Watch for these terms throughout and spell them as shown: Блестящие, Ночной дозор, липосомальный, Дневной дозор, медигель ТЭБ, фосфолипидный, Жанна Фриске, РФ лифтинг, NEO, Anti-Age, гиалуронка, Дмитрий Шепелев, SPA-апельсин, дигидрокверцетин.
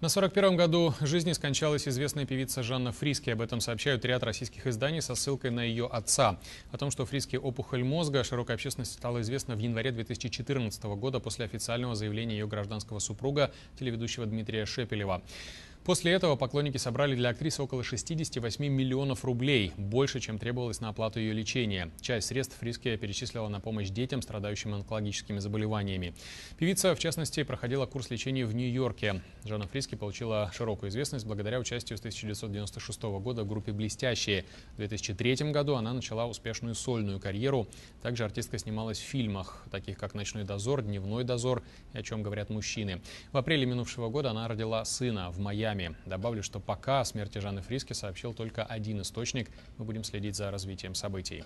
На 41-м году жизни скончалась известная певица Жанна Фриске. Об этом сообщают ряд российских изданий со ссылкой на ее отца. О том, что Фриске опухоль мозга, широкой общественности стало известно в январе 2014 года после официального заявления ее гражданского супруга, телеведущего Дмитрия Шепелева. После этого поклонники собрали для актрисы около 68 миллионов рублей, больше, чем требовалось на оплату ее лечения. Часть средств Фриске перечислила на помощь детям, страдающим онкологическими заболеваниями. Певица, в частности, проходила курс лечения в Нью-Йорке. Жанна Фриске получила широкую известность благодаря участию с 1996 года в группе «Блестящие». В 2003 году она начала успешную сольную карьеру. Также артистка снималась в фильмах, таких как «Ночной дозор», «Дневной дозор» и «О чем говорят мужчины». В апреле минувшего года она родила сына в Майами. Добавлю, что пока о смерти Жанны Фриске сообщил только один источник. Мы будем следить за развитием событий.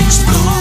Explode.